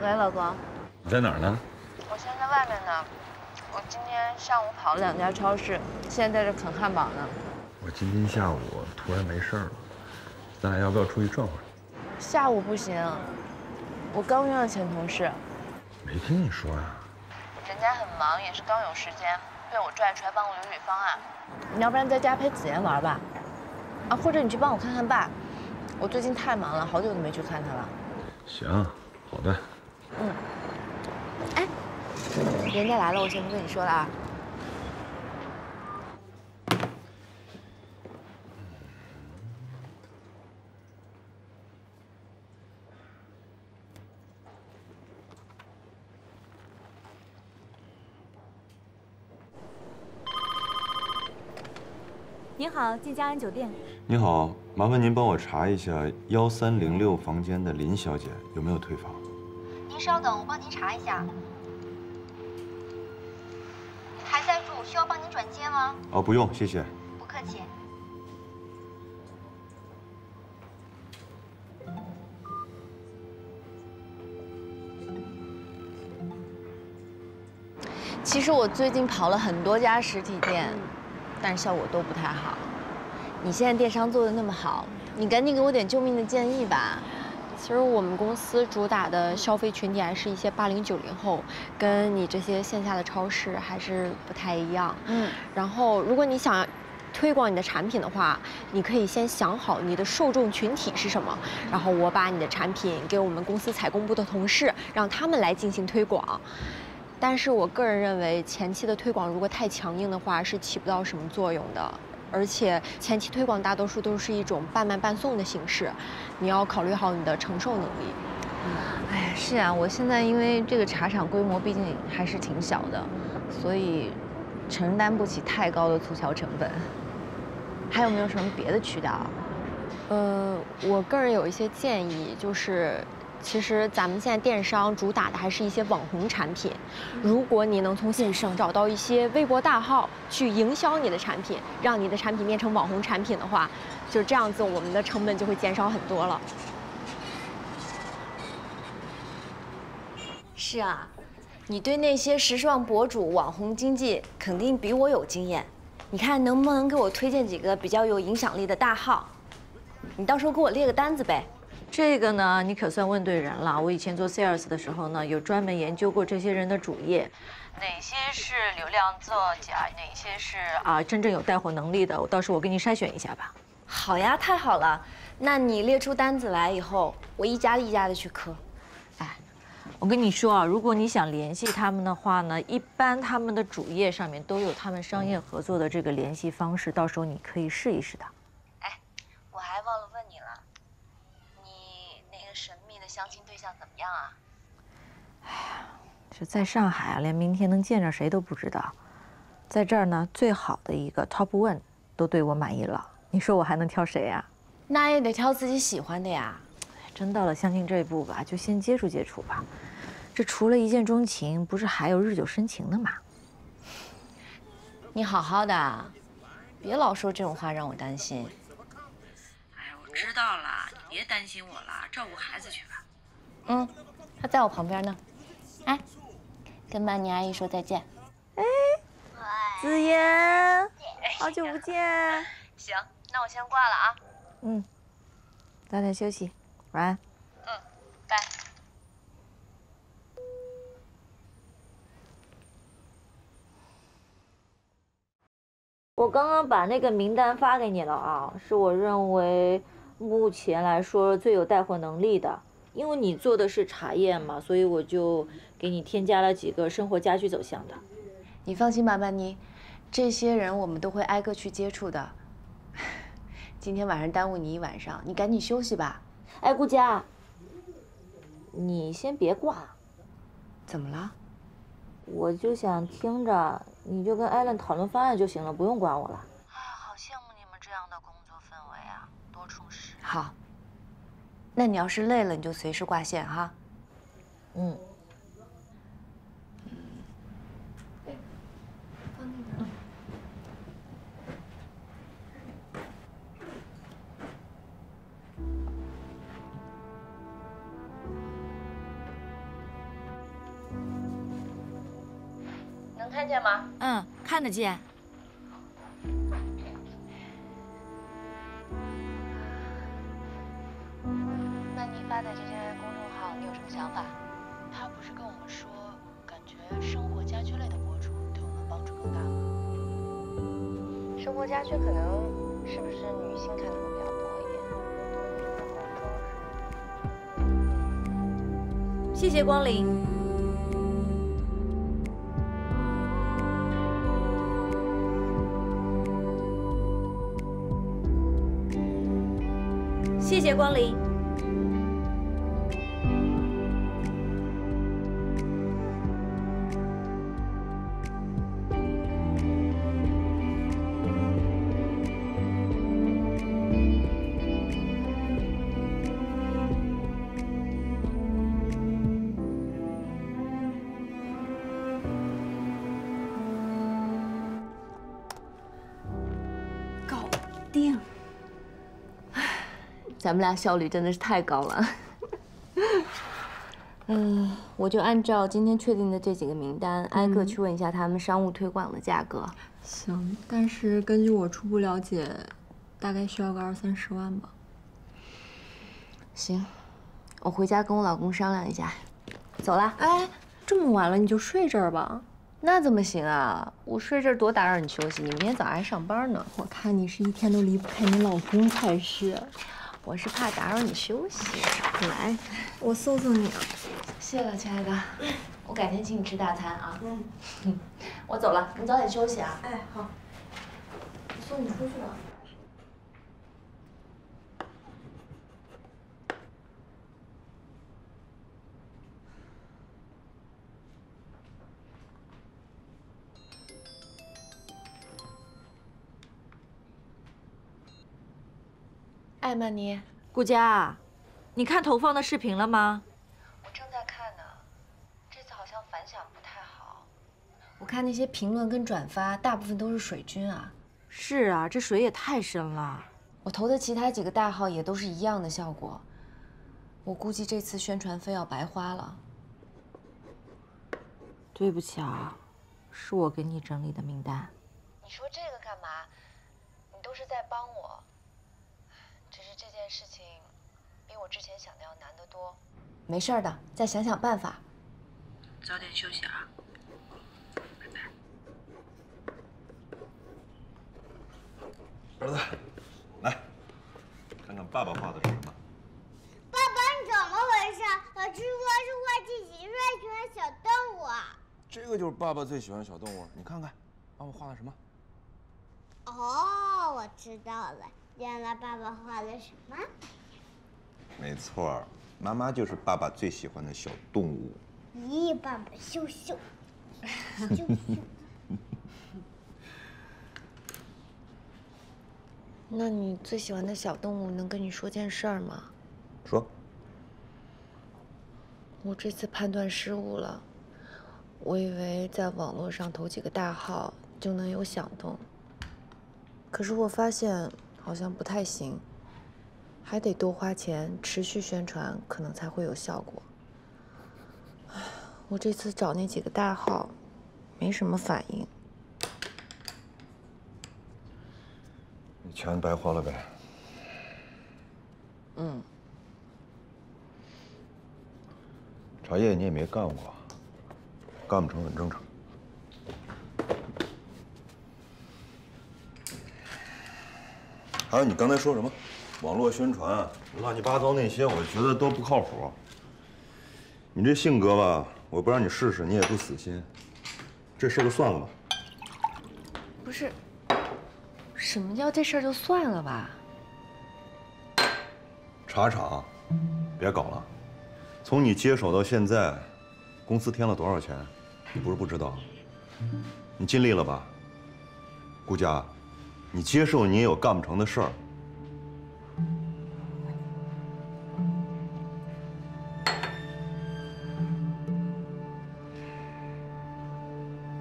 喂，老公。你在哪儿呢？我现在在外面呢。我今天上午跑了2家超市，现在在这啃汉堡呢。我今天下午突然没事了，咱俩要不要出去转会儿？下午不行，我刚约了前同事。没听你说啊？人家很忙，也是刚有时间，被我拽出来帮我捋捋方案。你要不然在家陪子妍玩吧？啊，或者你去帮我看看爸，我最近太忙了，好久都没去看他了。行，好的。嗯。哎，人家来了，我先不跟你说了啊。 您好，晋江安酒店。你好，麻烦您帮我查一下1306房间的林小姐有没有退房。您稍等，我帮您查一下。还在住，需要帮您转接吗？哦，不用，谢谢。不客气。其实我最近跑了很多家实体店。 但是效果都不太好。你现在电商做的那么好，你赶紧给我点救命的建议吧。其实我们公司主打的消费群体还是一些80、90后，跟你这些线下的超市还是不太一样。嗯。然后，如果你想推广你的产品的话，你可以先想好你的受众群体是什么，然后我把你的产品给我们公司采购部的同事，让他们来进行推广。 但是我个人认为，前期的推广如果太强硬的话，是起不到什么作用的。而且前期推广大多数都是一种半卖半送的形式，你要考虑好你的承受能力。哎，是啊，我现在因为这个茶厂规模毕竟还是挺小的，所以承担不起太高的促销成本。还有没有什么别的渠道？我个人有一些建议，就是。 其实咱们现在电商主打的还是一些网红产品，如果你能从线上找到一些微博大号去营销你的产品，让你的产品变成网红产品的话，就这样子我们的成本就会减少很多了。是啊，你对那些时尚博主、网红经济肯定比我有经验，你看能不能给我推荐几个比较有影响力的大号？你到时候给我列个单子呗。 这个呢，你可算问对人了。我以前做 sales 的时候呢，有专门研究过这些人的主业，哪些是流量作家，哪些是真正有带货能力的。到时候我给你筛选一下吧。好呀，太好了。那你列出单子来以后，我一家一家的去磕。哎，我跟你说啊，如果你想联系他们的话呢，一般他们的主页上面都有他们商业合作的这个联系方式，到时候你可以试一试的。哎，我还忘了问你了。 神秘的相亲对象怎么样啊？哎呀，这在上海啊，连明天能见着谁都不知道。在这儿呢，最好的一个 top one 都对我满意了。你说我还能挑谁呀？那也得挑自己喜欢的呀。真到了相亲这一步吧，就先接触接触吧。这除了一见钟情，不是还有日久生情的吗？你好好的，别老说这种话让我担心。哎，我知道了。 别担心我了，照顾孩子去吧。嗯，他在我旁边呢。哎，跟曼妮阿姨说再见。哎，子妍，好久不见。行，那我先挂了啊。嗯，早点休息，晚安。嗯，拜。我刚刚把那个名单发给你了啊，是我认为。 目前来说最有带货能力的，因为你做的是茶叶嘛，所以我就给你添加了几个生活家居走向的。你放心吧，曼妮，这些人我们都会挨个去接触的。今天晚上耽误你一晚上，你赶紧休息吧。哎，顾佳，你先别挂。怎么了？我就想听着，你就跟艾伦讨论方案就行了，不用管我了。 好，那你要是累了，你就随时挂线哈。嗯。看见吗？嗯，看得见。那你发的这些公众号，你有什么想法？他不是跟我们说，感觉生活家居类的博主对我们帮助更大吗？生活家居可能是不是女性看的会比较多一点？谢谢光临。 谢谢光临。搞定。 咱们俩效率真的是太高了。嗯，我就按照今天确定的这几个名单，挨个去问一下他们商务推广的价格。行，但是根据我初步了解，大概需要个20-30万吧。行，我回家跟我老公商量一下。走了。哎，这么晚了你就睡这儿吧。那怎么行啊？我睡这儿多打扰你休息，你明天早上还上班呢。我看你是一天都离不开你老公才是。 我是怕打扰你休息，来，我送送你啊！谢了，亲爱的，我改天请你吃大餐啊。嗯，我走了，你早点休息啊。哎，好，我送你出去吧。 哎，曼妮，顾佳，你看投放的视频了吗？我正在看呢，这次好像反响不太好。我看那些评论跟转发，大部分都是水军啊。是啊，这水也太深了。我投的其他几个大号也都是一样的效果，我估计这次宣传费要白花了。对不起啊，是我给你整理的名单。你说这个干嘛？你都是在帮我。 这事情比我之前想的要难得多。没事的，再想想办法。早点休息啊，拜拜。儿子，来，看看爸爸画的是什么。爸爸，你怎么回事？我是说，是画自己最喜欢小动物。这个就是爸爸最喜欢小动物，你看看，爸爸画的什么？哦，我知道了。 原来爸爸画了什么？没错，妈妈就是爸爸最喜欢的小动物。咦，爸爸羞羞，羞羞。那你最喜欢的小动物能跟你说件事儿吗？说。我这次判断失误了，我以为在网络上投几个大号就能有响动，可是我发现。 好像不太行，还得多花钱持续宣传，可能才会有效果。我这次找那几个大号，没什么反应。你钱白花了呗。嗯。茶叶你也没干过，干不成很正常。 还有你刚才说什么，网络宣传乱七八糟那些，我觉得都不靠谱。你这性格吧，我不让你试试，你也不死心。这事就算了吧。不是，什么叫这事就算了吧？茶厂，别搞了。从你接手到现在，公司添了多少钱？你不是不知道。你尽力了吧，顾佳。 你接受你也有干不成的事儿，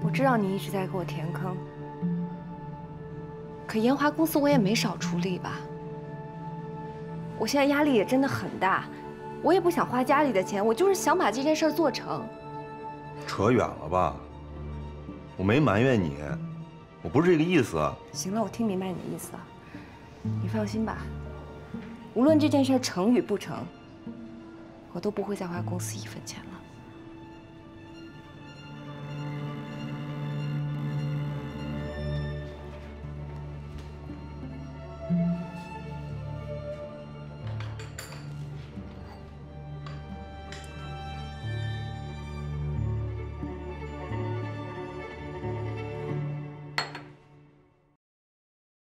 我知道你一直在给我填坑，可研华公司我也没少出力吧。我现在压力也真的很大，我也不想花家里的钱，我就是想把这件事做成。扯远了吧？我没埋怨你，我不是这个意思啊。行了，我听明白你的意思了。你放心吧，无论这件事成与不成，我都不会再花公司一分钱了。